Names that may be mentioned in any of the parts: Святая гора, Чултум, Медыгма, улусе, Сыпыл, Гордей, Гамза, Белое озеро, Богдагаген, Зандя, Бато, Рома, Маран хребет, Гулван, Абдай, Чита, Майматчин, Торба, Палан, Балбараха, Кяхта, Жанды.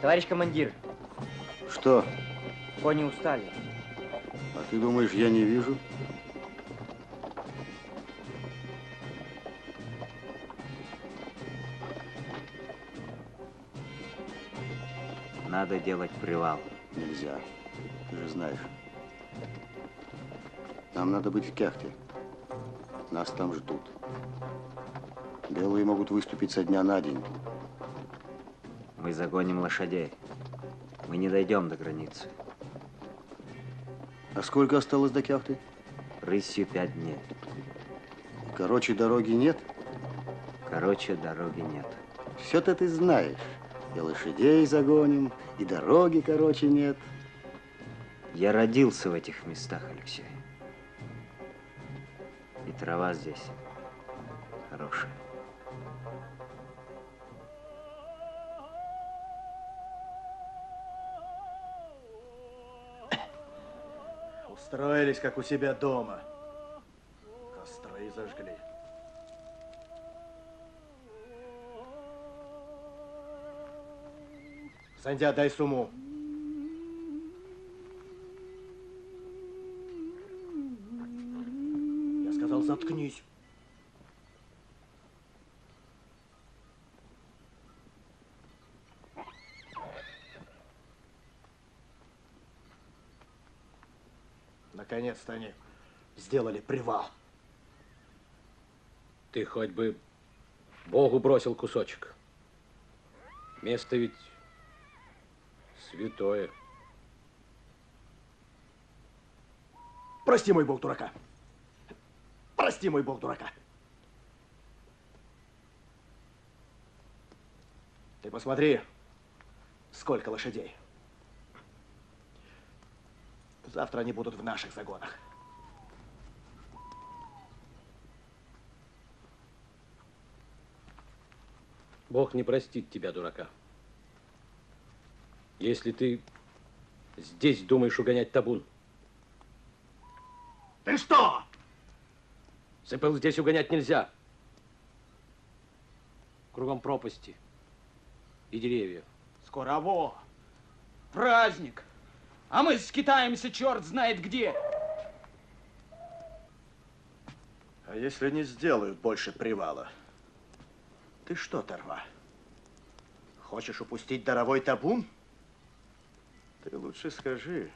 Товарищ командир. Что? Кони устали. А ты думаешь, я не вижу? Надо делать привал. Нельзя. Ты же знаешь. Нам надо быть в Кяхте. Нас там ждут. Белые могут выступить со дня на день. Мы загоним лошадей. Мы не дойдем до границы. А сколько осталось до Кяхты? Рысью 5 дней. Короче, дороги нет? Короче, дороги нет. Все-то ты знаешь. И лошадей загоним, и дороги, короче, нет. Я родился в этих местах, Алексей. И трава здесь хорошая. Строились, как у себя дома. Костры зажгли. Зандя, дай сумму. Я сказал, заткнись. Наконец-то они сделали привал. Ты хоть бы Богу бросил кусочек. Место ведь святое. Прости, мой Бог, дурака. Прости, мой Бог, дурака. Ты посмотри, сколько лошадей. Завтра они будут в наших загонах. Бог не простит тебя, дурака. Если ты здесь думаешь угонять табун. Ты что? Сыпыл, здесь угонять нельзя. Кругом пропасти и деревья. Скорово! Праздник! А мы скитаемся, черт знает где. А если не сделают больше привала? Ты что, Торба? Хочешь упустить даровой табун? Ты лучше скажи.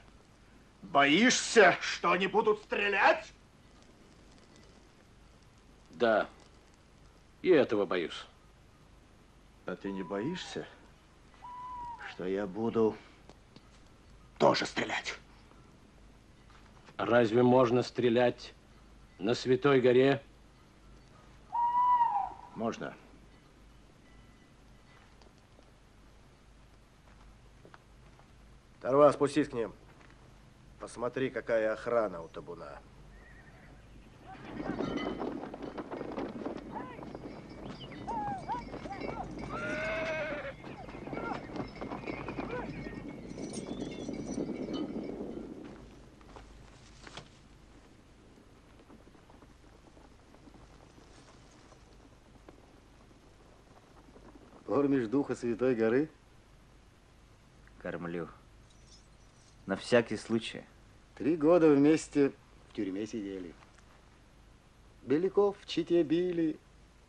Боишься, что они будут стрелять? Да, и этого боюсь. А ты не боишься, что я буду тоже стрелять. Разве можно стрелять на Святой горе? Можно. Торба, спустись к ним. Посмотри, какая охрана у табуна. Кормишь духа Святой горы? Кормлю. На всякий случай. 3 года вместе в тюрьме сидели. Беляков в Чите били,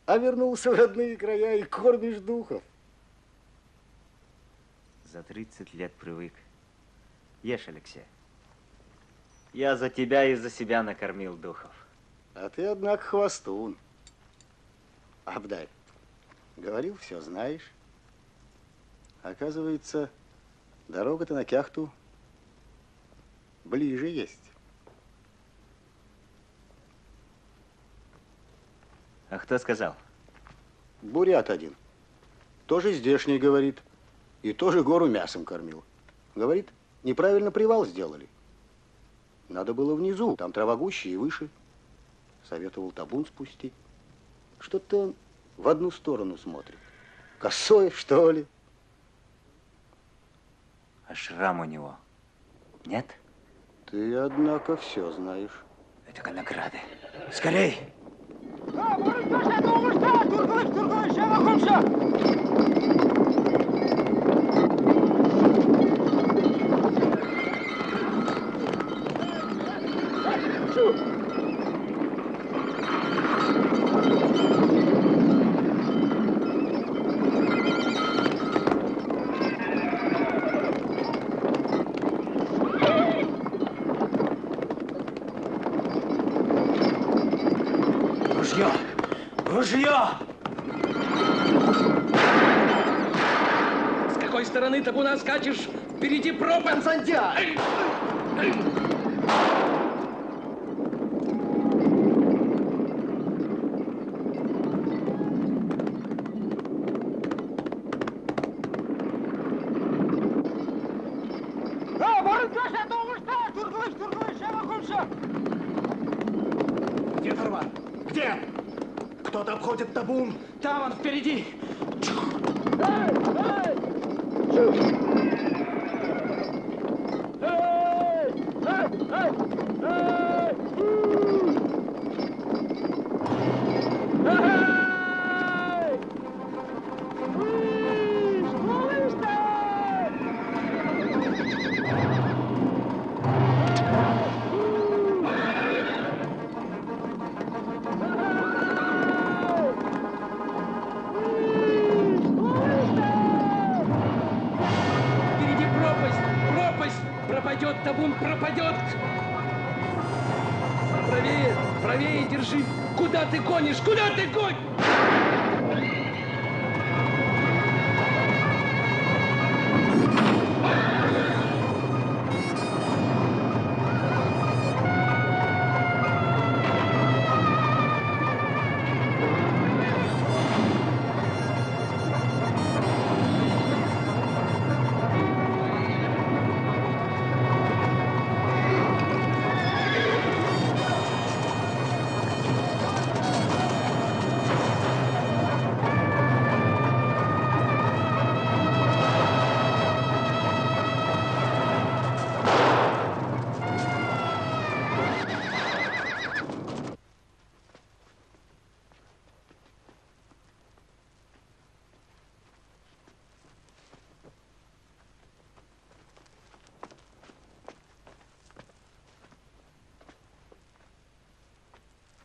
а вернулся в родные края и кормишь духов. За 30 лет привык. Ешь, Алексей. Я за тебя и за себя накормил духов. А ты, однако, хвостун. Абдай, говорил, все знаешь. Оказывается, дорога-то на Кяхту ближе есть. А кто сказал? Бурят один. Тоже здешний, говорит. И тоже гору мясом кормил. Говорит, неправильно привал сделали. Надо было внизу, там трава гуще и выше. Советовал табун спустить. Что-то он в одну сторону смотрит. Косой, что ли? А шрам у него нет? Ты, однако, все знаешь. Это конограды. Скорей! Табуна скачешь, впереди пропасть, Зандя! Где Торба? Где? Кто-то обходит табун, там он впереди!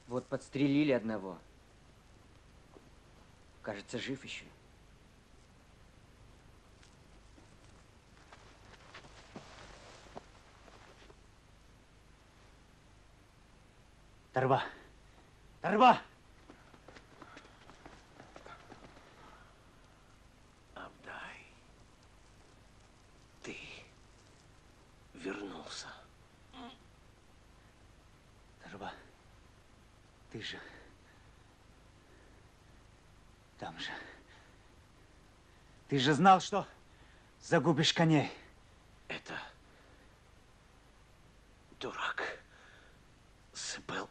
Вот подстрелили одного. Кажется, жив еще. Торба! Торба! Абдай. Ты жив. Там же. Ты же знал, что загубишь коней. Это дурак Сыпыл.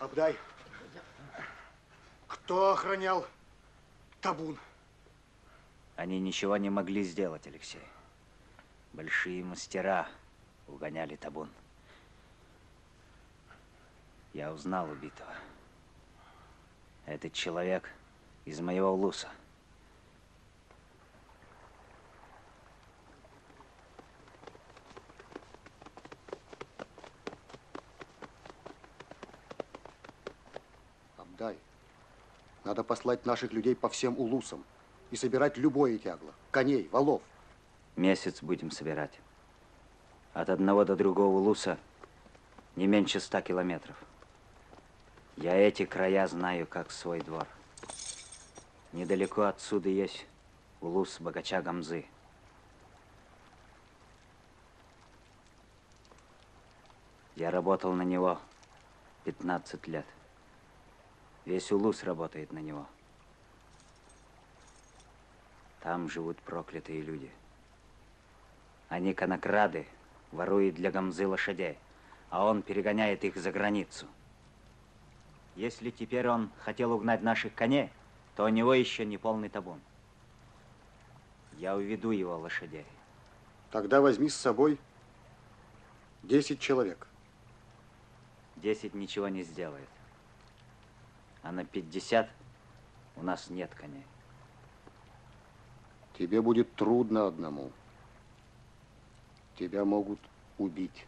Абдай, кто охранял табун? Они ничего не могли сделать, Алексей. Большие мастера угоняли табун. Я узнал убитого. Этот человек из моего улуса. Абдай, надо послать наших людей по всем улусам и собирать любое тягло. Коней, валов. Месяц будем собирать. От одного до другого улуса не меньше 100 километров. Я эти края знаю, как свой двор. Недалеко отсюда есть улус богача Гамзы. Я работал на него 15 лет. Весь улус работает на него. Там живут проклятые люди. Они конокрады, воруют для Гамзы лошадей, а он перегоняет их за границу. Если теперь он хотел угнать наших коней, то у него еще не полный табун. Я уведу его лошадей. Тогда возьми с собой 10 человек. 10 ничего не сделает. А на 50 у нас нет коней. Тебе будет трудно одному. Тебя могут убить.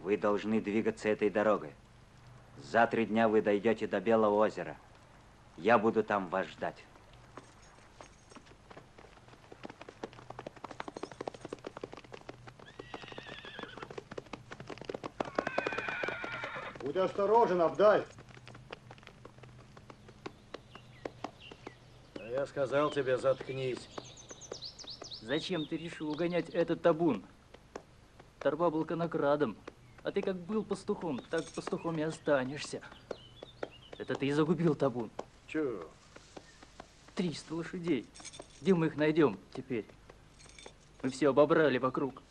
Вы должны двигаться этой дорогой. За 3 дня вы дойдете до Белого озера. Я буду там вас ждать. Будь осторожен, Абдай. А я сказал тебе, заткнись. Зачем ты решил угонять этот табун? Торба был конокрадом. А ты как был пастухом, так пастухом и останешься. Это ты и загубил табун. Чё? 300 лошадей. Где мы их найдем теперь? Мы все обобрали вокруг.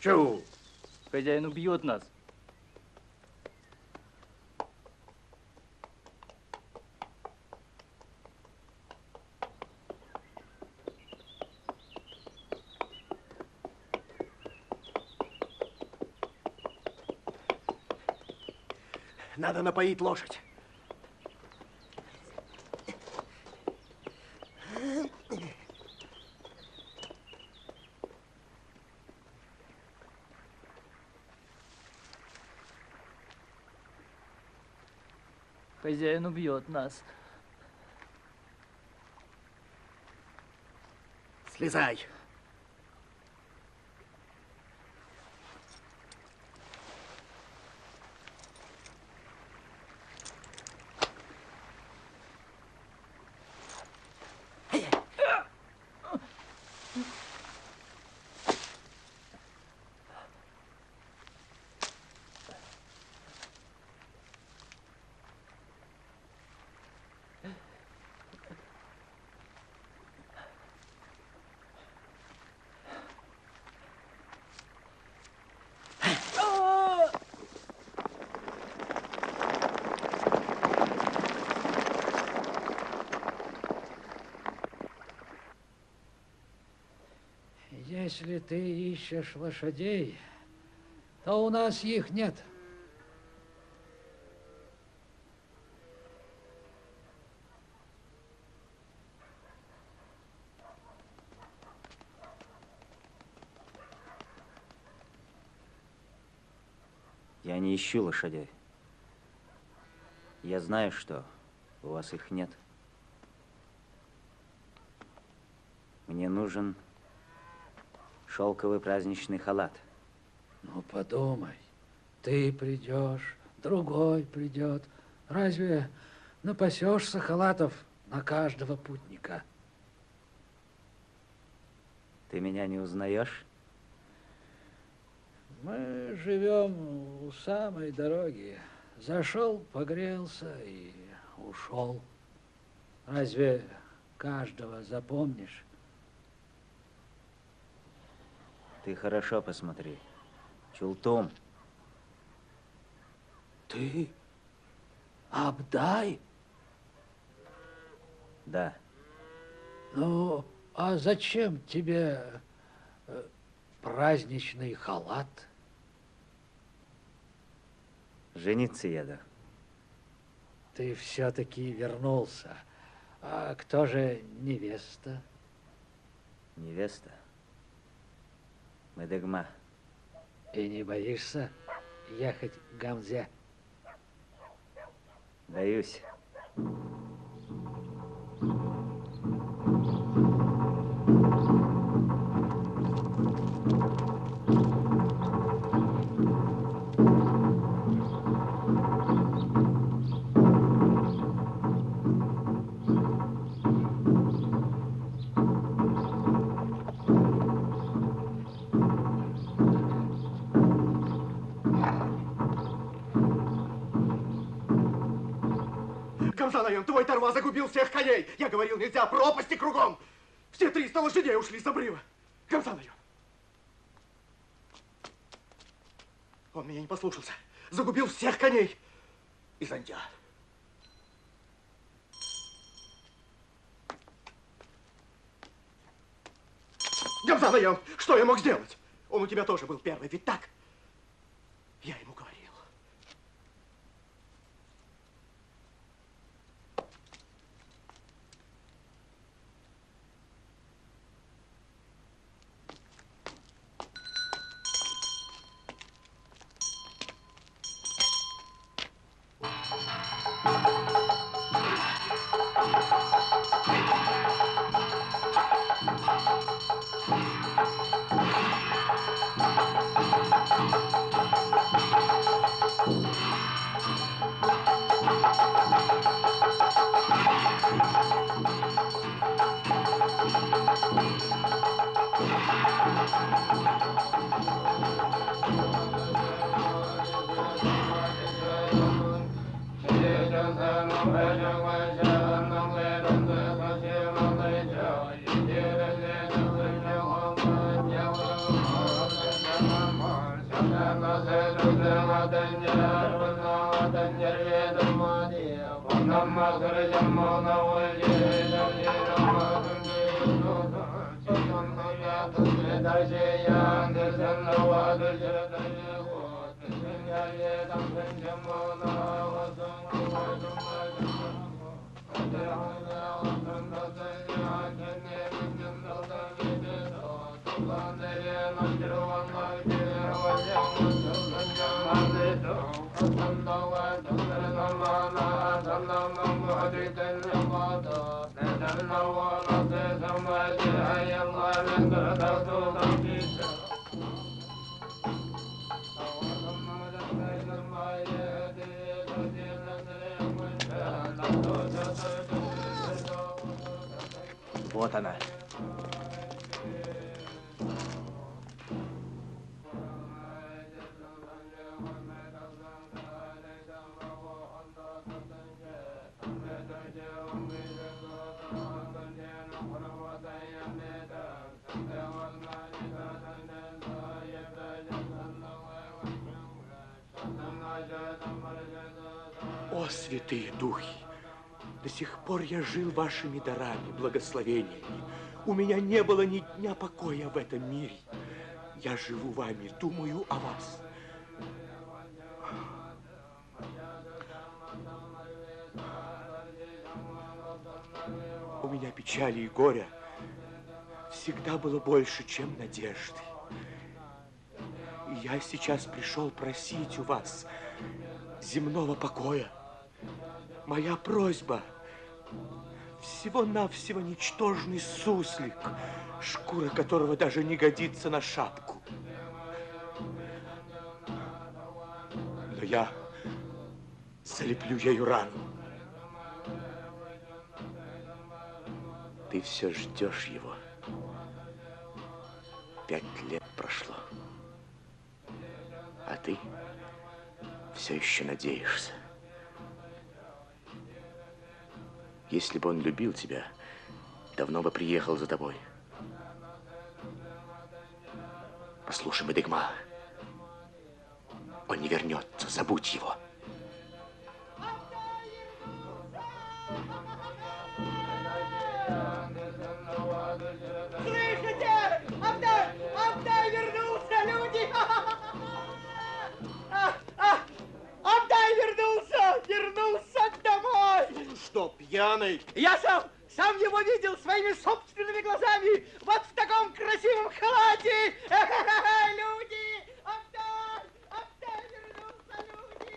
Чё? Хозяин убьет нас. Надо напоить лошадь. Хозяин убьет нас. Слезай. Если ты ищешь лошадей, то у нас их нет. Я не ищу лошадей. Я знаю, что у вас их нет. Мне нужен шелковый праздничный халат. Ну, подумай. Ты придешь, другой придет. Разве напасешься халатов на каждого путника? Ты меня не узнаешь? Мы живем у самой дороги. Зашел, погрелся и ушел. Разве каждого запомнишь? Ты хорошо посмотри. Чултум. Ты? Абдай? Да. Ну, а зачем тебе праздничный халат? Жениться еду. Ты все-таки вернулся. А кто же невеста? Невеста? Медыгма. И не боишься ехать к Гамзе? Боюсь. Твой Торба загубил всех коней. Я говорил, нельзя, пропасти кругом. Все 300 лошадей ушли с обрыва. Гамза, он меня не послушался. Загубил всех коней. И Зандя. Гамза, что я мог сделать? Он у тебя тоже был первый, ведь так? Я ему говорил. Вот она. О, святые духи! До сих пор я жил вашими дарами, благословениями. У меня не было ни дня покоя в этом мире. Я живу вами, думаю о вас. У меня печали и горя всегда было больше, чем надежды. И я сейчас пришел просить у вас земного покоя. Моя просьба. Всего-навсего ничтожный суслик, шкура которого даже не годится на шапку. Но я залеплю ею рану. Ты все ждешь его. 5 лет прошло. А ты все еще надеешься. Если бы он любил тебя, давно бы приехал за тобой. Послушай, Медыгма, он не вернется, забудь его. Слышите? Абдай! Абдай вернулся, люди! Абдай вернулся! Вернулся домой! Что, пьяный? Я сам его видел своими собственными глазами! Вот в таком красивом халате! Люди! Абдай! Абдай вернулся, люди!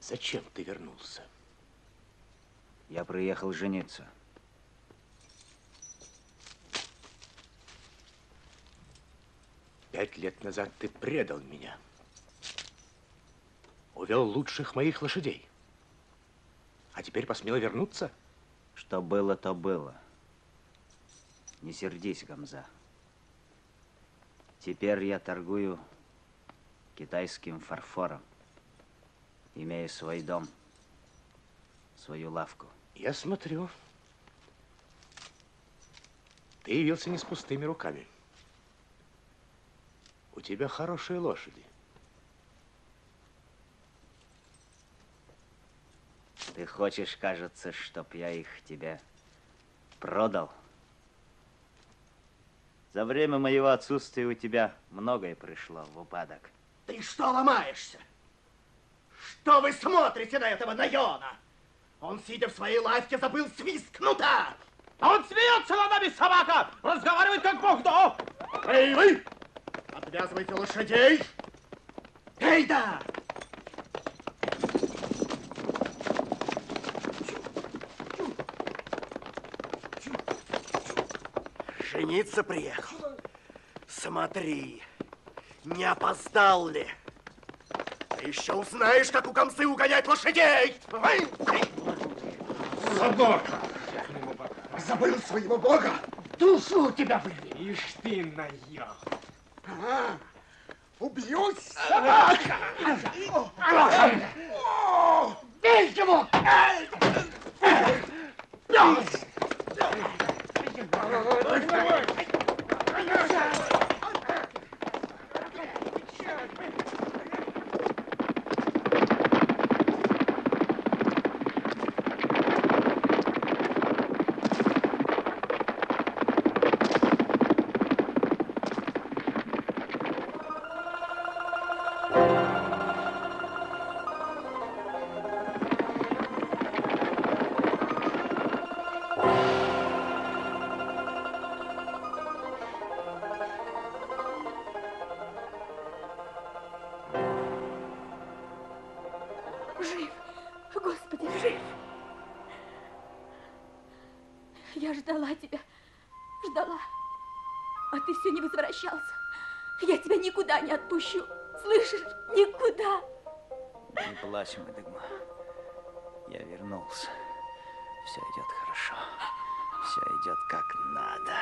Зачем ты вернулся? Я приехал жениться. Пять лет назад ты предал меня. Увел лучших моих лошадей. А теперь посмел вернуться? Что было, то было. Не сердись, Гамза. Теперь я торгую китайским фарфором. Имея свой дом, свою лавку. Я смотрю, ты явился не с пустыми руками. У тебя хорошие лошади. Ты хочешь, кажется, чтоб я их тебе продал? За время моего отсутствия у тебя многое пришло в упадок. Ты что ломаешься? Что вы смотрите на этого наёна? Он, сидя в своей лавке, забыл свист кнута. А он смеется над нами, собака! Разговаривает, как бог дал! Эй, вы! Отвязывайте лошадей! Эй, да! Жениться приехал. Смотри, не опоздал ли? Еще узнаешь, как у Гамзы угонять лошадей! Собака! Забыл своего бога! Душу у тебя вырви! Ишь ты наел! Убьюсь, собака! Бей его! Ждала тебя, ждала, а ты все не возвращался. Я тебя никуда не отпущу, слышишь? Никуда. Не плачь, Медыгма. Я вернулся. Все идет хорошо. Все идет как надо.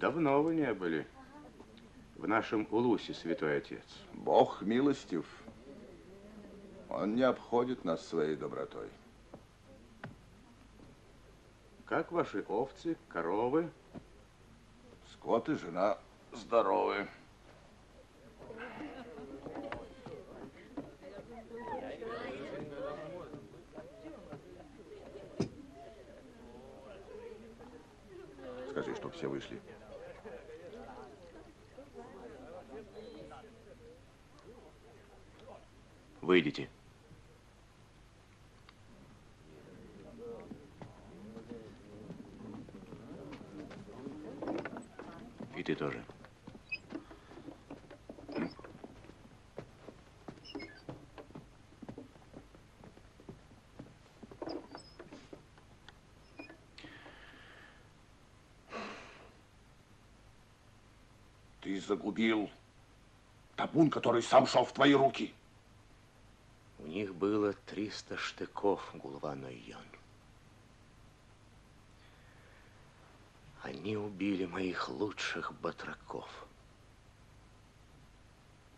Давно вы не были в нашем улусе, святой отец. Бог милостив. Он не обходит нас своей добротой. Как ваши овцы, коровы? Скот и жена здоровы. Скажи, чтоб все вышли. Выйдите. И ты тоже. Ты загубил табун, который сам шел в твои руки. У них было 300 штыков, Гулван и Йон. Они убили моих лучших батраков.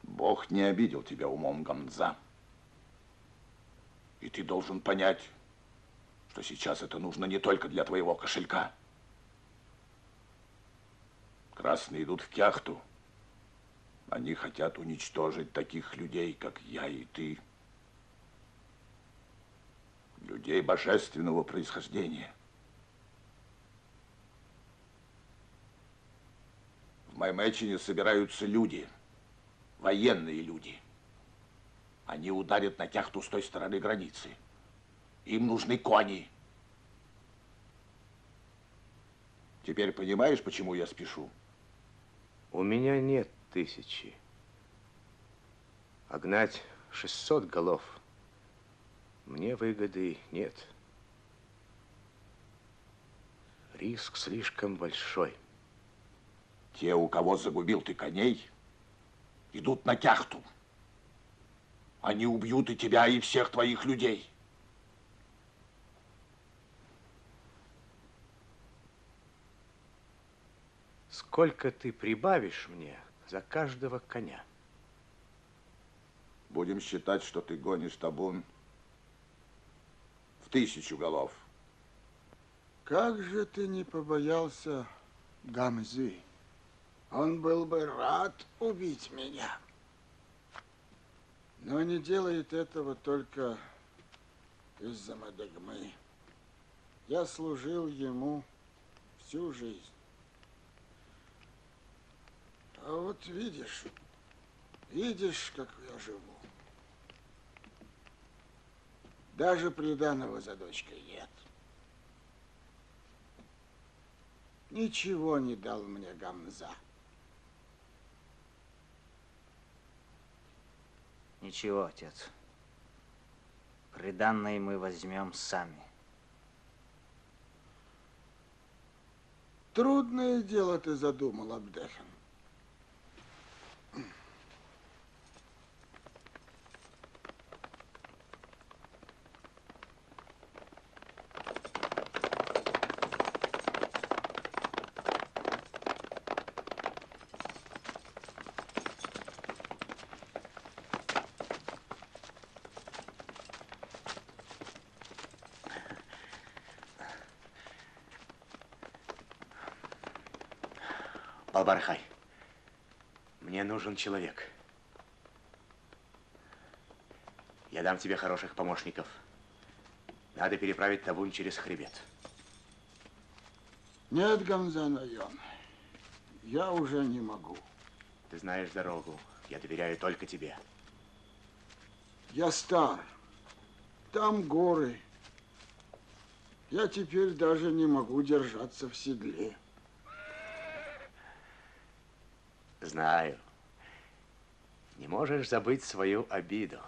Бог не обидел тебя умом, Гамза. И ты должен понять, что сейчас это нужно не только для твоего кошелька. Красные идут в Кяхту. Они хотят уничтожить таких людей, как я и ты. Людей божественного происхождения. В Майматчине собираются люди, военные люди. Они ударят на Кяхту с той стороны границы. Им нужны кони. Теперь понимаешь, почему я спешу? У меня нет 1000. А гнать 600 голов мне выгоды нет. Риск слишком большой. Те, у кого загубил ты коней, идут на Кяхту. Они убьют и тебя, и всех твоих людей. Сколько ты прибавишь мне за каждого коня? Будем считать, что ты гонишь табун 1000 голов. Как же ты не побоялся Гамзы? Он был бы рад убить меня. Но не делает этого только из-за Медыгмы. Я служил ему всю жизнь. А вот видишь, как я живу. Даже приданого за дочкой нет. Ничего не дал мне Гамза. Ничего, отец. Приданое мы возьмем сами. Трудное дело ты задумал, Абдай. Балбарахай, мне нужен человек. Я дам тебе хороших помощников. Надо переправить табун через хребет. Нет, Гамза Найон, я уже не могу. Ты знаешь дорогу, я доверяю только тебе. Я стар, там горы. Я теперь даже не могу держаться в седле. Знаю. Не можешь забыть свою обиду.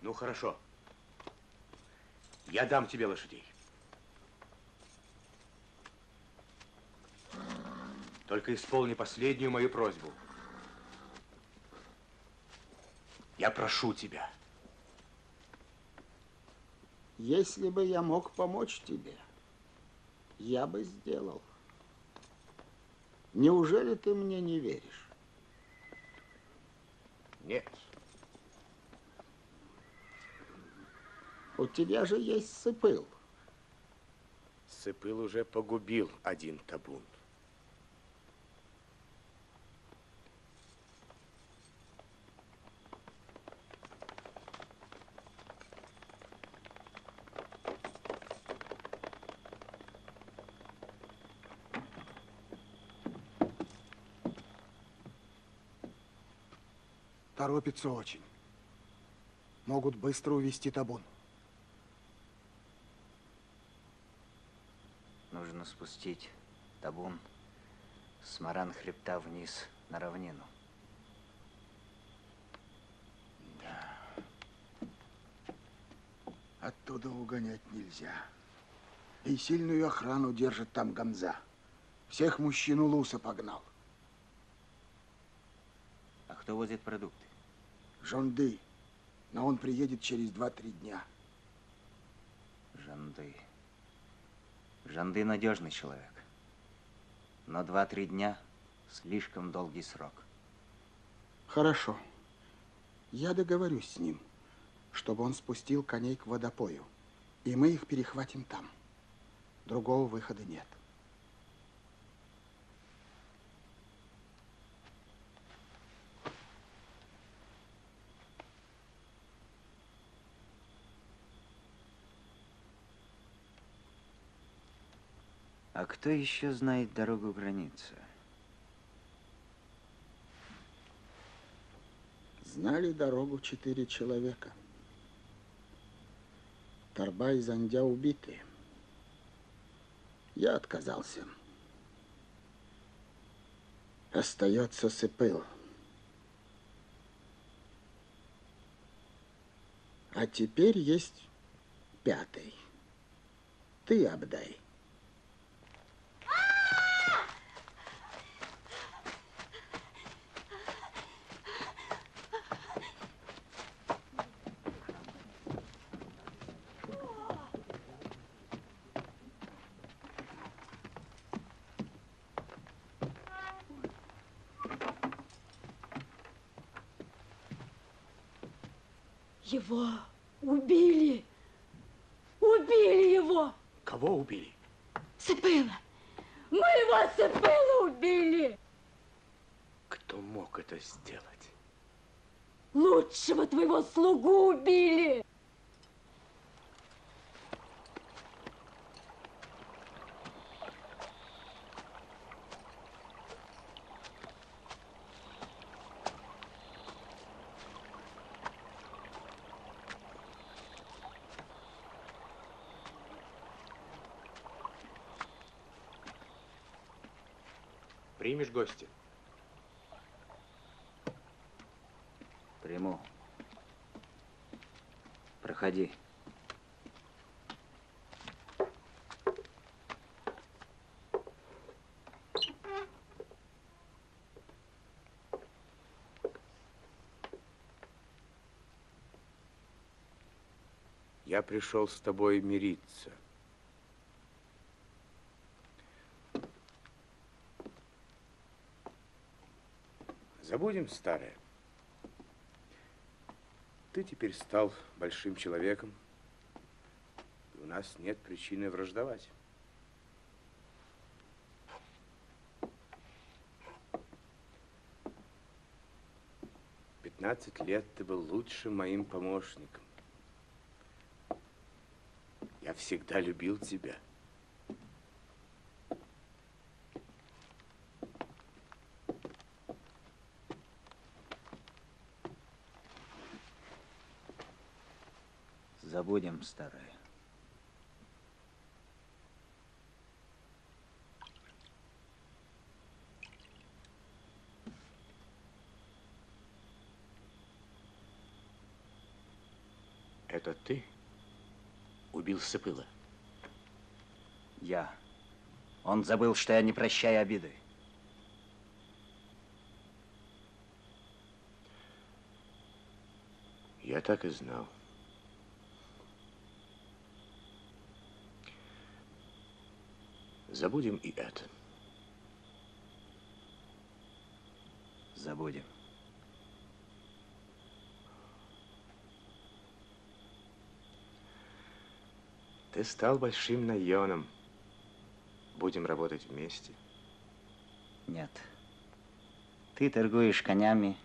Ну, хорошо. Я дам тебе лошадей. Только исполни последнюю мою просьбу. Я прошу тебя. Если бы я мог помочь тебе, я бы сделал. Неужели ты мне не веришь? Нет. У тебя же есть Сыпыл. Сыпыл уже погубил один табун. Торопится очень. Могут быстро увести табун. Нужно спустить табун с маран хребта вниз на равнину. Да. Оттуда угонять нельзя. И сильную охрану держит там Гамза. Всех мужчин у Луса погнал. А кто возит продукты? Жанды, но он приедет через 2-3 дня. Жанды. Жанды надежный человек, но 2-3 дня слишком долгий срок. Хорошо. Я договорюсь с ним, чтобы он спустил коней к водопою, и мы их перехватим там. Другого выхода нет. А кто еще знает дорогу границы? Знали дорогу 4 человека. Торба и Зандя убиты. Я отказался. Остается Сыпыл. А теперь есть 5-й. Ты, Абдай. Его убили. Убили его. Кого убили? Сыпыла. Мы его, Сыпыла, убили. Кто мог это сделать? Лучшего твоего слугу убили. Примешь гостя? Приму. Проходи. Я пришел с тобой мириться. Забудем старое. Ты теперь стал большим человеком, и у нас нет причины враждовать. В 15 лет ты был лучшим моим помощником. Я всегда любил тебя. Забудем старое. Это ты? убил Сыпыла? Я. Он забыл, что я не прощаю обиды. Я так и знал. Забудем и это. Забудем. Ты стал большим наёном. Будем работать вместе. Нет. Ты торгуешь конями,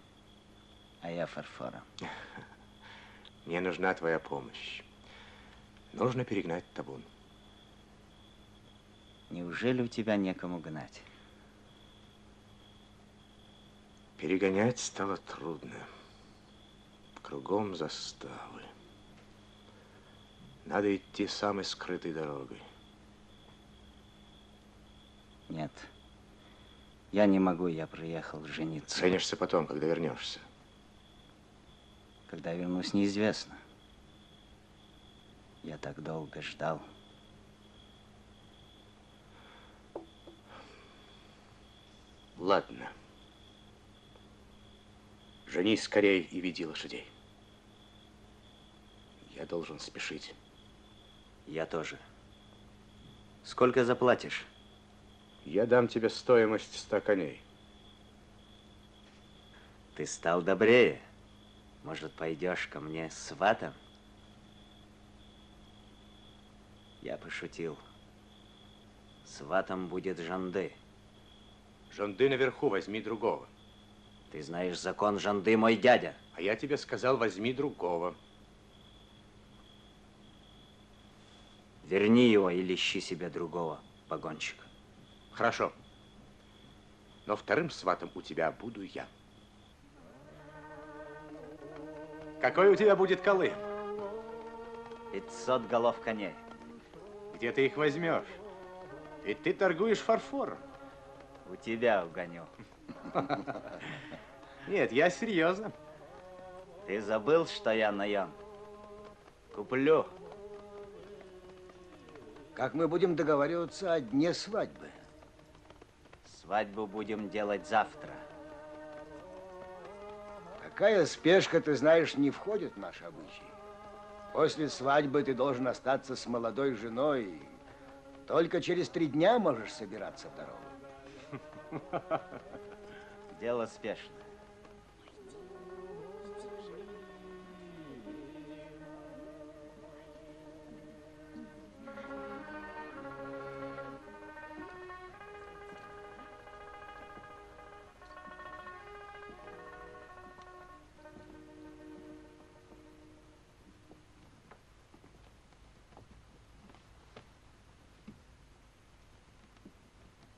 а я фарфором. Мне нужна твоя помощь. Нужно перегнать табун. Неужели у тебя некому гнать? Перегонять стало трудно. Кругом заставы. Надо идти самой скрытой дорогой. Нет. Я не могу, я приехал жениться. Женишься потом, когда вернешься. Когда вернусь, неизвестно. Я так долго ждал. Ладно. Женись скорее и веди лошадей. Я должен спешить. Я тоже. Сколько заплатишь? Я дам тебе стоимость 100 коней. Ты стал добрее. Может, пойдешь ко мне сватом? Я пошутил. Сватом будет Жанды. Жанды наверху, возьми другого. Ты знаешь закон Жанды, мой дядя. А я тебе сказал, возьми другого. Верни его или ищи себе другого погонщика. Хорошо. Но вторым сватом у тебя буду я. Какой у тебя будет колым? 500 голов коней. Где ты их возьмешь? Ведь ты торгуешь фарфором. У тебя угоню. Нет, я серьезно. Ты забыл, что я наем? Куплю. Как мы будем договариваться о дне свадьбы? Свадьбу будем делать завтра. Какая спешка, ты знаешь, не входит в наши обычаи. После свадьбы ты должен остаться с молодой женой. Только через 3 дня можешь собираться в дорогу. Дело спешное.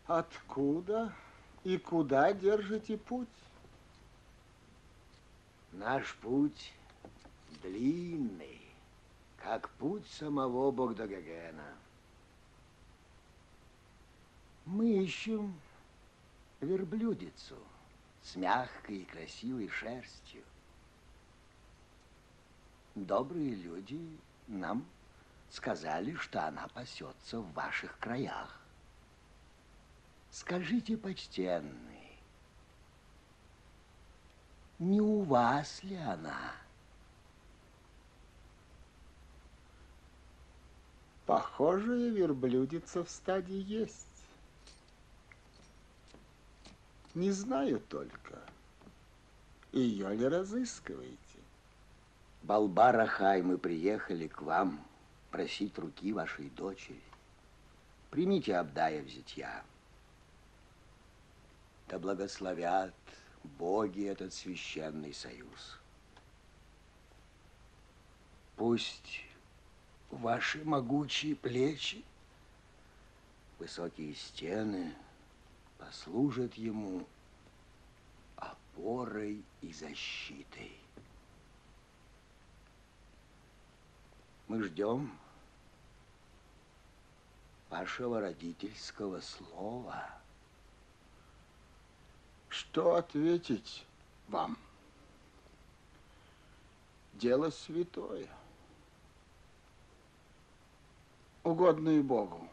Откуда и куда держите путь? Наш путь длинный, как путь самого Богдагагена. Мы ищем верблюдицу с мягкой и красивой шерстью. Добрые люди нам сказали, что она пасется в ваших краях. Скажите, почтенный, не у вас ли она? Похожая верблюдица в стаде есть. Не знаю только, ее ли разыскиваете? Балбараха, мы приехали к вам просить руки вашей дочери. Примите Абдая в зятья. Да благословят боги этот священный союз. Пусть ваши могучие плечи, высокие стены послужат ему опорой и защитой. Мы ждем вашего родительского слова. Что ответить вам? Дело святое. угодные Богу.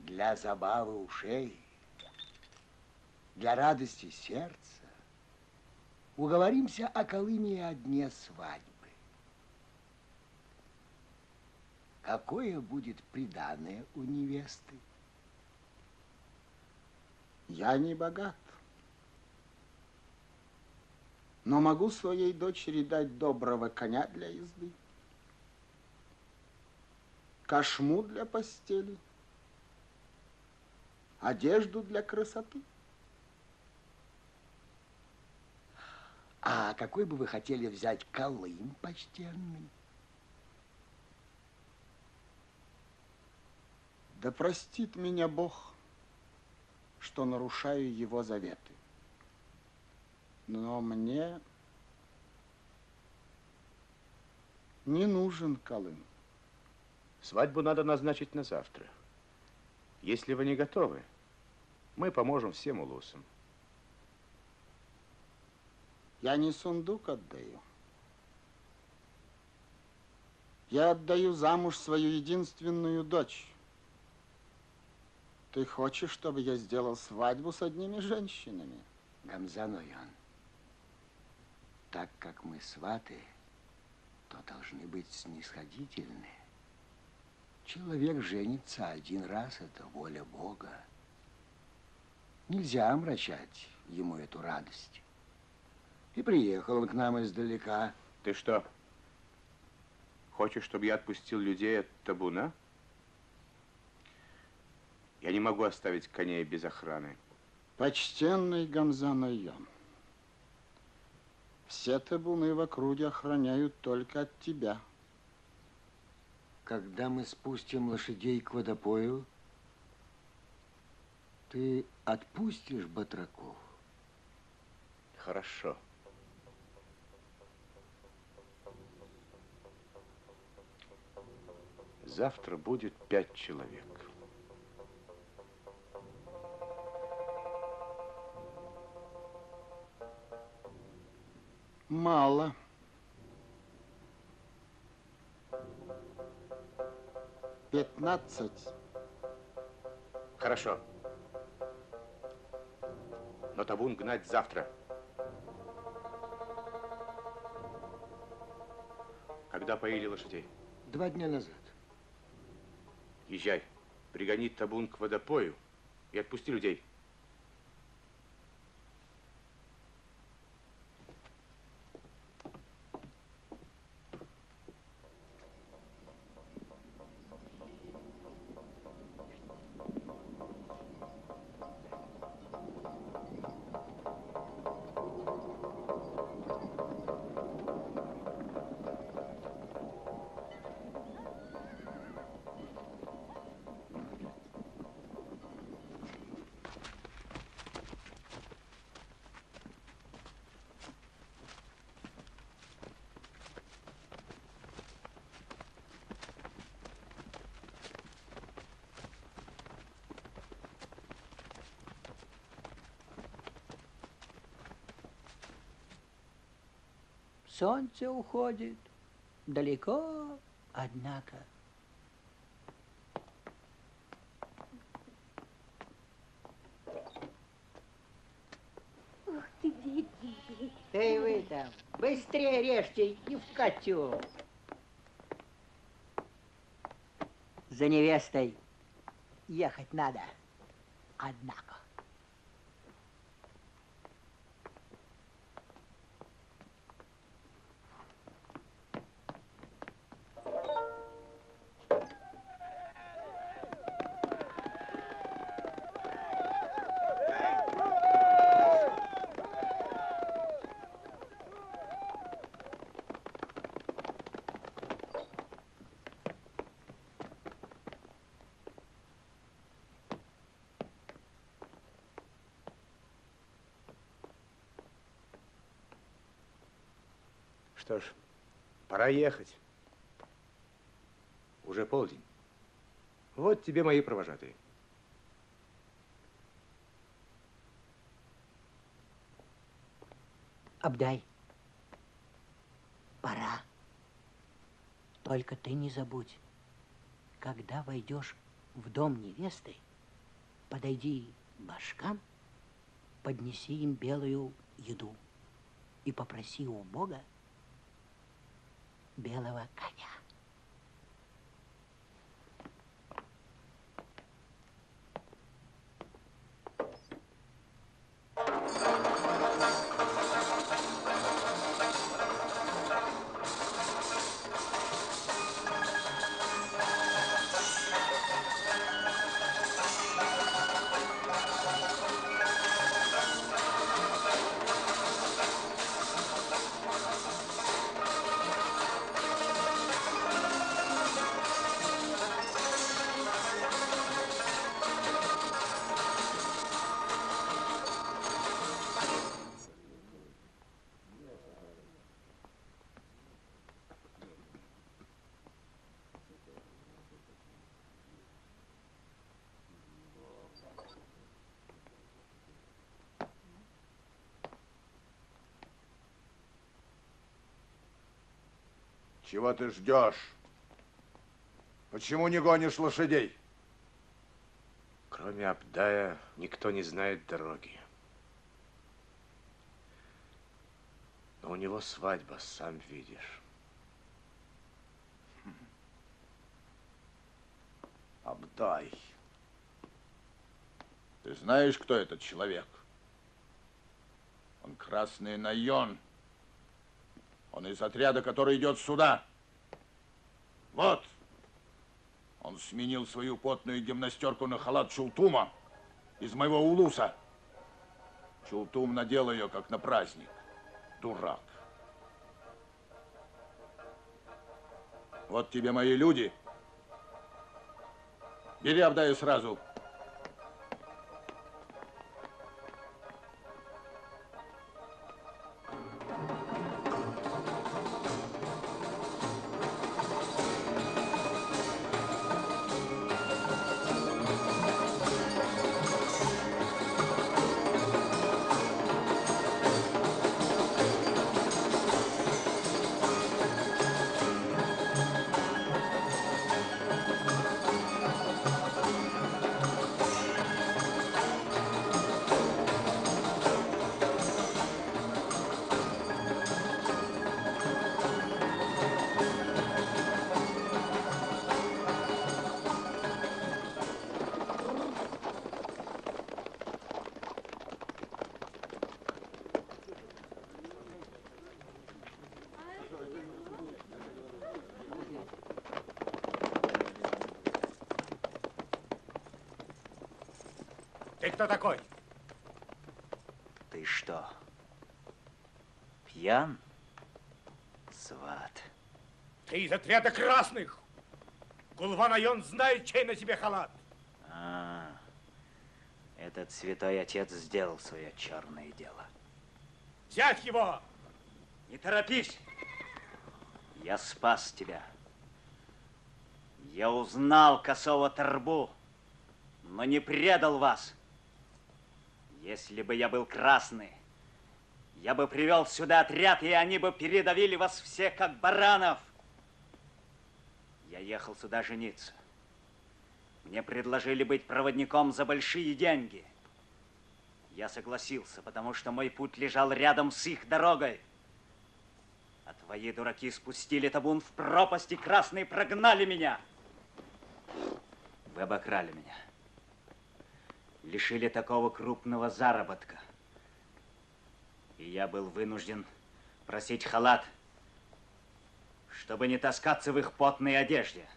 Для забавы ушей, для радости сердца уговоримся о Колыме и о дне свадьбы. Какое будет приданое у невесты? Я не богат, но могу своей дочери дать доброго коня для езды, кошму для постели, одежду для красоты. А какой бы вы хотели взять Колым, почтенный? Да простит меня Бог, что нарушаю его заветы. Но мне не нужен Колым. Свадьбу надо назначить на завтра. Если вы не готовы, мы поможем всем улусам. Я не сундук отдаю. Я отдаю замуж свою единственную дочь. Ты хочешь, чтобы я сделал свадьбу с одними женщинами? Гамза, так как мы сваты, то должны быть снисходительны. Человек женится один раз, это воля Бога. Нельзя омрачать ему эту радость. И приехал он к нам издалека. Ты что, хочешь, чтобы я отпустил людей от табуна? Я не могу оставить коней без охраны. Почтенный Гамза, все табуны в округе охраняют только от тебя. Когда мы спустим лошадей к водопою, ты отпустишь батраков? Хорошо. Завтра будет 5 человек. Мало. «15». Хорошо. Но табун гнать завтра. Когда поили лошадей? 2 дня назад. Езжай, пригони табун к водопою и отпусти людей. Солнце уходит далеко, однако. Ух ты, дети! Эй, вы там, быстрее режьте и в котел. За невестой ехать надо, однако. Что ж, пора ехать. Уже полдень. Вот тебе мои провожатые. Абдай, пора. Только ты не забудь, когда войдешь в дом невесты, подойди к башкам, поднеси им белую еду и попроси у Бога белого коня. Чего ты ждешь? Почему не гонишь лошадей? Кроме Абдая никто не знает дороги. Но у него свадьба, сам видишь. Абдай. Ты знаешь, кто этот человек? Он красный найон. Он из отряда, который идет сюда. Вот. Он сменил свою потную гимнастерку на халат Чултума из моего улуса. Чултум надел ее, как на праздник. Дурак. Вот тебе мои люди. Бери Абдаю сразу. Кто такой? Ты что, пьян, сват? Ты из отряда красных. Гулван Айон знает, чей на тебе халат. Этот святой отец сделал свое черное дело. Взять его! Не торопись! Я спас тебя. Я узнал косого Торбу, но не предал вас. Если бы я был красный, я бы привел сюда отряд, и они бы передавили вас всех, как баранов. Я ехал сюда жениться. Мне предложили быть проводником за большие деньги. Я согласился, потому что мой путь лежал рядом с их дорогой. А твои дураки спустили табун в пропасть, и красные прогнали меня. Вы обокрали меня. Лишили такого крупного заработка. И я был вынужден просить халат, чтобы не таскаться в их потной одежде.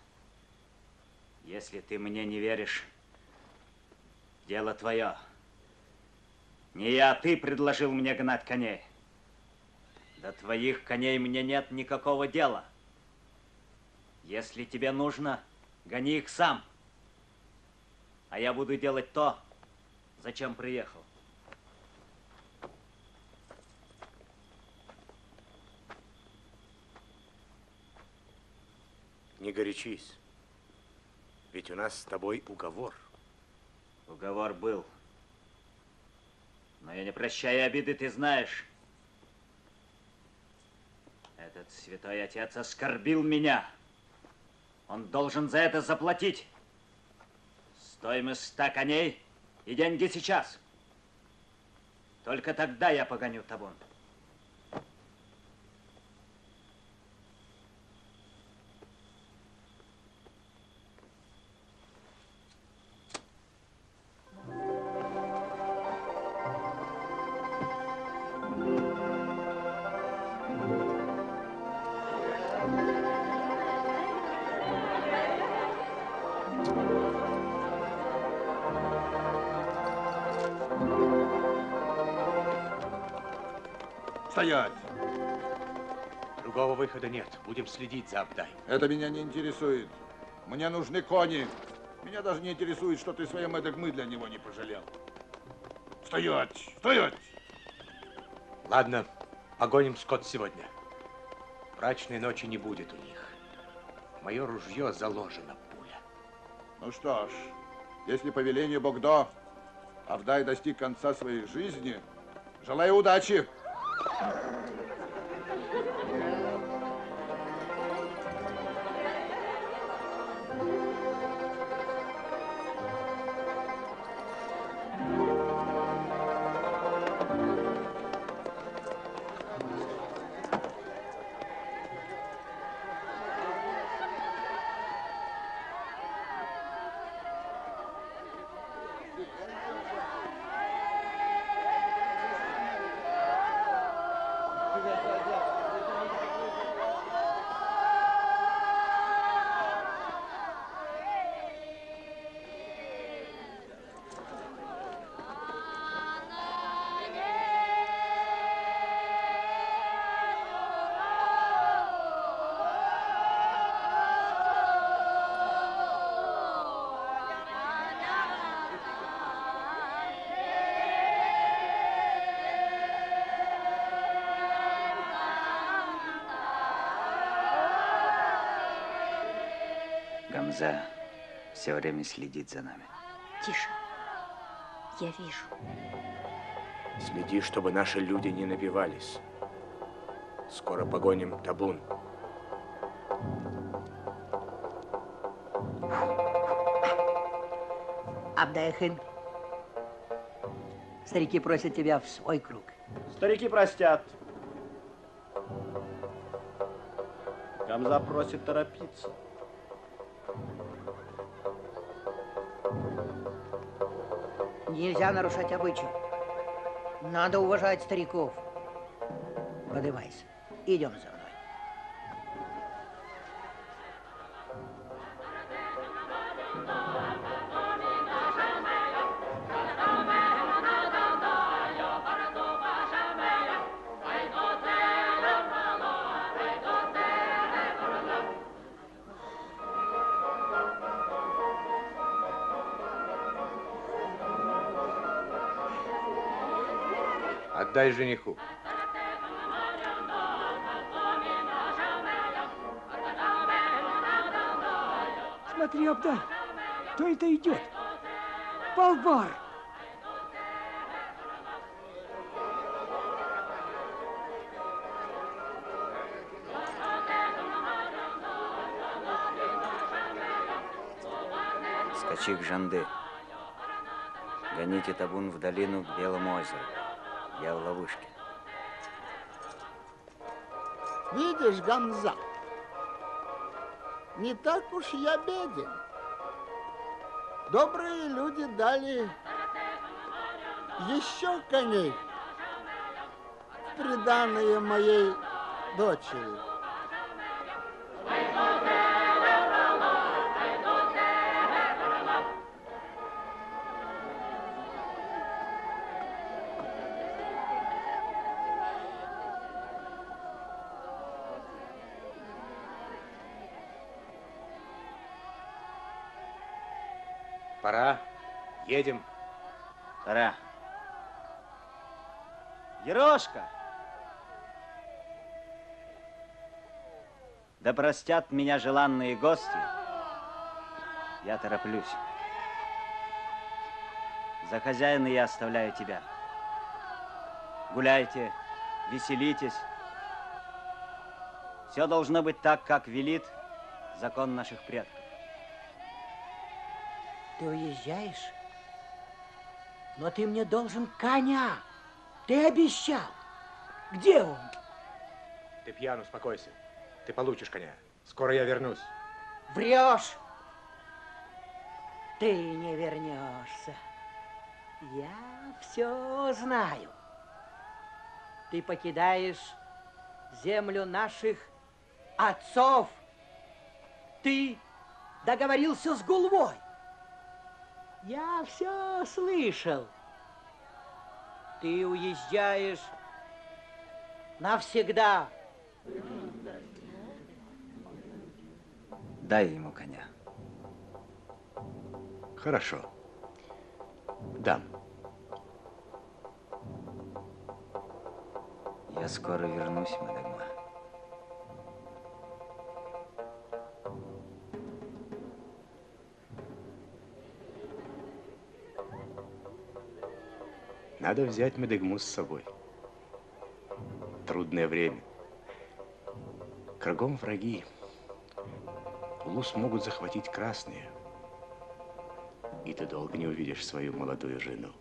Если ты мне не веришь, дело твое. Не я, а ты предложил мне гнать коней. До твоих коней мне нет никакого дела. Если тебе нужно, гони их сам. А я буду делать то, зачем приехал? Не горячись, ведь у нас с тобой уговор. Уговор был, но я не прощаю обиды, ты знаешь. Этот святой отец оскорбил меня. Он должен за это заплатить. Стоимость 100 коней и деньги сейчас. Только тогда я погоню табун. Стоять! Другого выхода нет. Будем следить за Абдай. Это меня не интересует. Мне нужны кони. Меня даже не интересует, что ты своим Медыгмы для него не пожалел. Стоять! Стоять! Ладно, погоним скот сегодня. Брачной ночи не будет у них. Мое ружье заложено, пуля. Ну что ж, если по велению Богдо Абдай достиг конца своей жизни, желаю удачи! Гамза все время следит за нами. Тише. Я вижу. Следи, чтобы наши люди не набивались. Скоро погоним табун. Абдайхин, старики просят тебя в свой круг. Старики простят. Гамза просит торопиться. Нельзя нарушать обычаи. Надо уважать стариков. Подымайся. Идем за мной. Дай жениху. Смотри, Абдай, кто это идет? Балбар! Скачи к Жанды. Гоните табун в долину к Белому озеру. Я в ловушке. Видишь, Гамза, не так уж я беден. Добрые люди дали еще коней, приданое моей дочери. Пора. Едем. Пора. Ерошка! Да простят меня желанные гости. Я тороплюсь. За хозяина я оставляю тебя. Гуляйте, веселитесь. Все должно быть так, как велит закон наших предков. Ты уезжаешь? Но ты мне должен коня. Ты обещал. Где он? Ты пьян, успокойся. Ты получишь коня. Скоро я вернусь. Врешь. Ты не вернешься. Я все знаю. Ты покидаешь землю наших отцов. Ты договорился с Гулвой. Я все слышал. Ты уезжаешь навсегда. Дай ему коня. Хорошо. Дам. Я скоро вернусь, Медыгма. Надо взять Медыгму с собой. Трудное время. Кругом враги. Улу смогут захватить красные. И ты долго не увидишь свою молодую жену.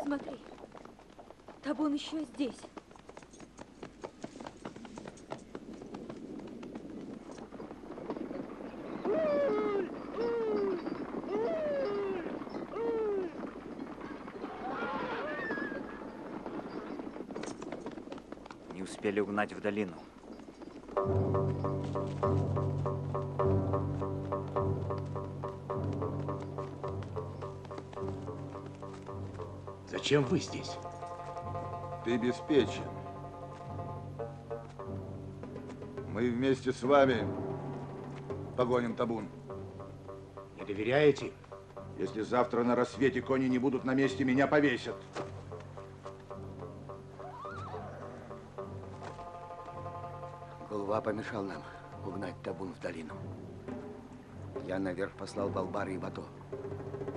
Смотри, табун еще здесь. Не успели угнать в долину. Зачем вы здесь? Ты беспечен. Мы вместе с вами погоним табун. Не доверяете? Если завтра на рассвете кони не будут на месте, меня повесят. Голова помешал нам угнать табун в долину. Я наверх послал Балбара и Бато.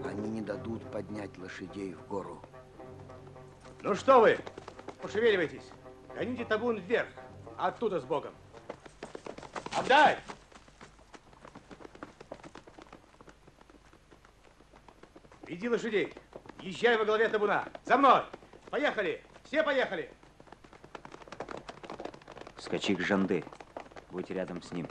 Они не дадут поднять лошадей в гору. Ну что вы, пошевеливайтесь, гоните табун вверх, оттуда с Богом. Абдай! Веди лошадей, езжай во главе табуна, за мной! Поехали, все поехали! Скачи к Жанды, будь рядом с ним.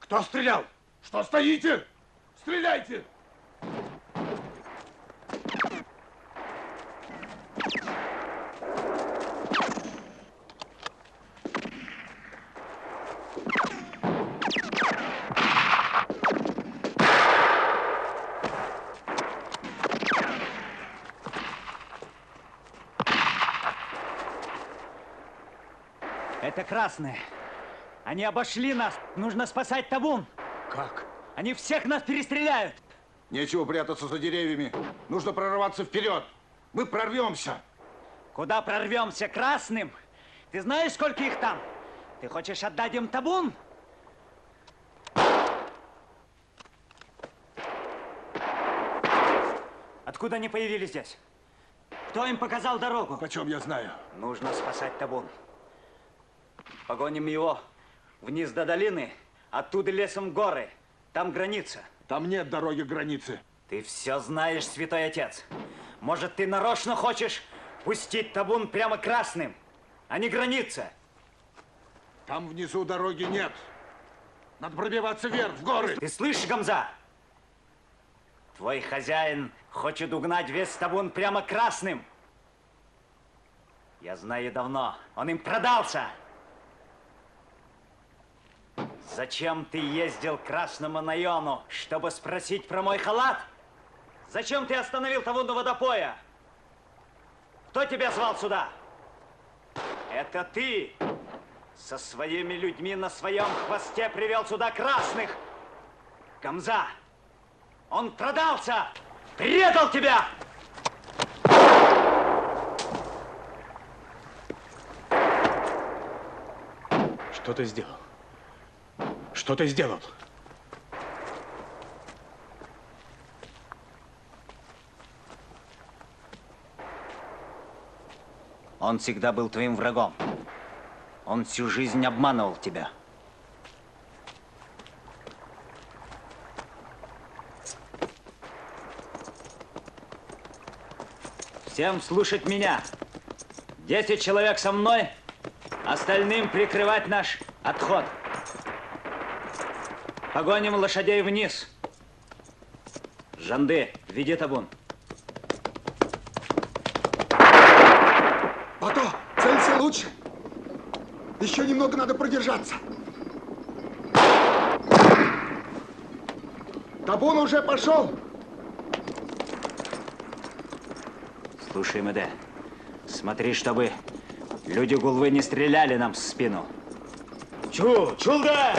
Кто стрелял? Что стоите? Стреляйте! Это красные. Они обошли нас. Нужно спасать табун. Как? Они всех нас перестреляют. Нечего прятаться за деревьями. Нужно прорваться вперед. Мы прорвемся. Куда прорвемся? Красным? Ты знаешь, сколько их там? Ты хочешь отдать им табун? Откуда они появились здесь? Кто им показал дорогу? Почем я знаю? Нужно спасать табун. Погоним его вниз до долины, оттуда лесом горы. Там граница. Там нет дороги границы. Ты все знаешь, святой отец. Может, ты нарочно хочешь пустить табун прямо красным, а не граница? Там внизу дороги нет. Надо пробиваться вверх, в горы. Ты слышишь, Гамза? Твой хозяин хочет угнать весь табун прямо красным. Я знаю давно, он им продался. Зачем ты ездил к красному наёну, чтобы спросить про мой халат? Зачем ты остановил табун у водопоя? Кто тебя звал сюда? Это ты со своими людьми на своем хвосте привел сюда красных. Гамза, он продался, предал тебя! Что ты сделал? Что ты сделал? Он всегда был твоим врагом. Он всю жизнь обманывал тебя. Всем слушать меня. 10 человек со мной, остальным прикрывать наш отход. Погоним лошадей вниз. Жанды, веди табун. Бато, целься лучше. Еще немного надо продержаться. Табун уже пошел. Слушай, МД, смотри, чтобы люди Гулвы не стреляли нам в спину. Чулда!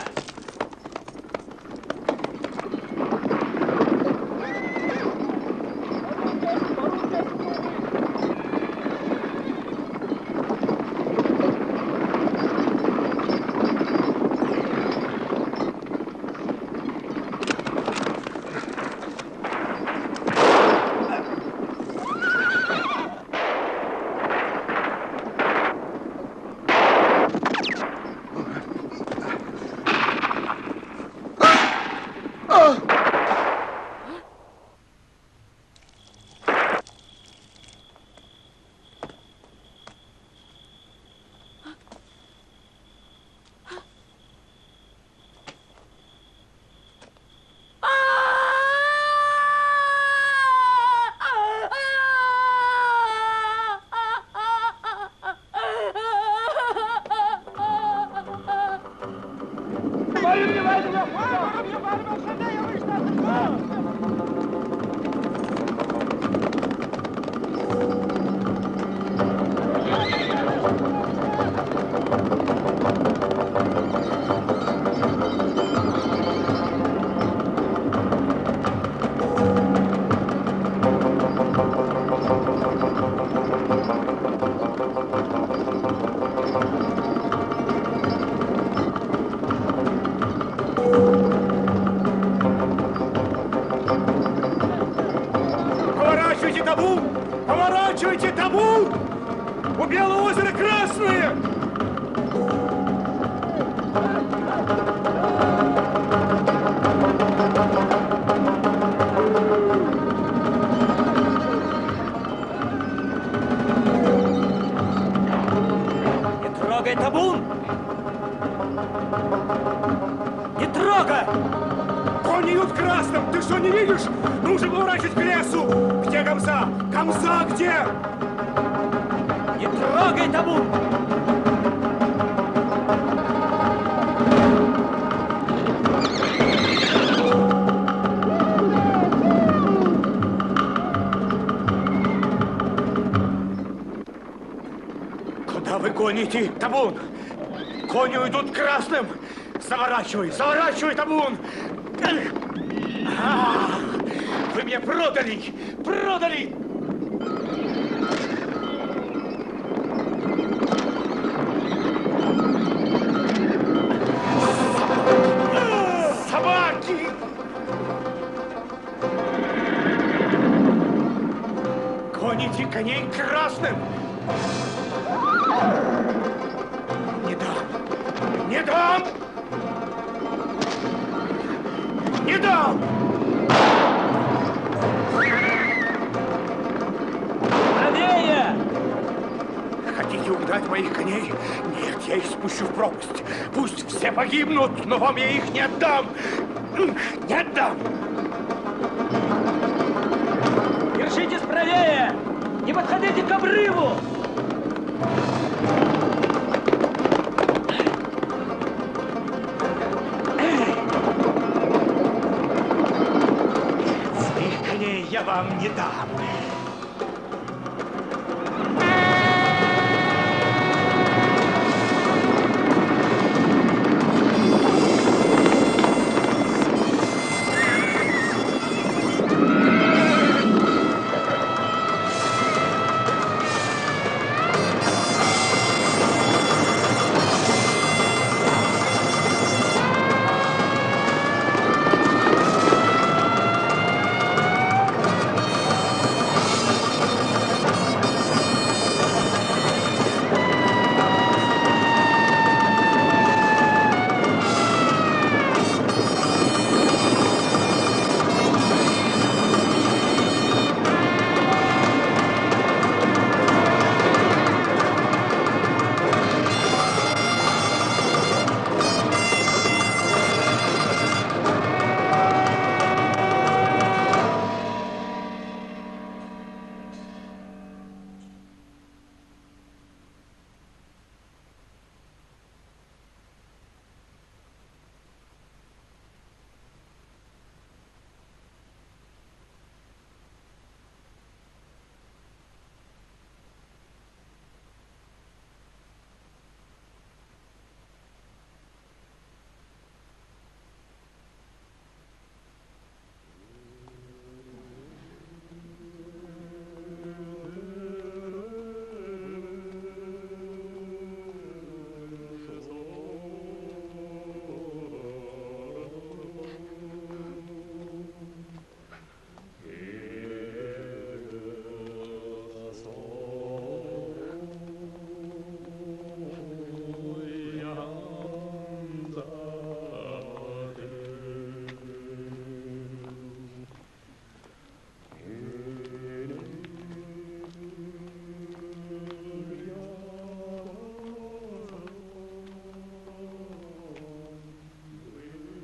Табун! Кони уйдут красным! Заворачивай! Заворачивай, табун! Вы меня продали! Продали! коней красным! Не дам! Не дам! Не дам! Правее! Хотите убрать моих коней? Нет, я их спущу в пропасть. Пусть все погибнут, но вам я их не отдам! Не отдам! Держитесь правее! Не подходите к обрыву! Своих коней я вам не дам!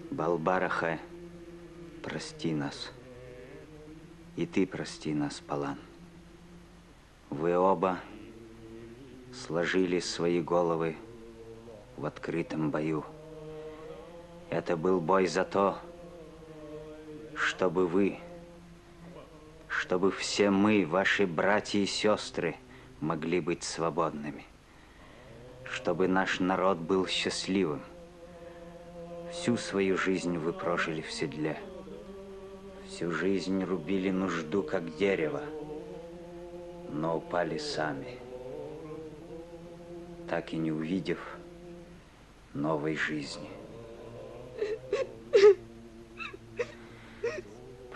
Балбараха, прости нас. И ты прости нас, Палан. Вы оба сложили свои головы в открытом бою. Это был бой за то, чтобы вы, чтобы все мы, ваши братья и сестры, могли быть свободными. Чтобы наш народ был счастливым. Всю свою жизнь вы прожили в седле. Всю жизнь рубили нужду, как дерево, но упали сами, так и не увидев новой жизни.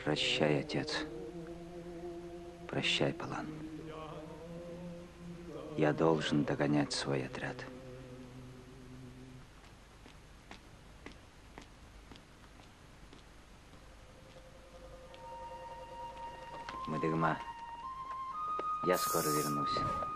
Прощай, отец. Прощай, Палан. Я должен догонять свой отряд. Медыгма, я скоро вернусь.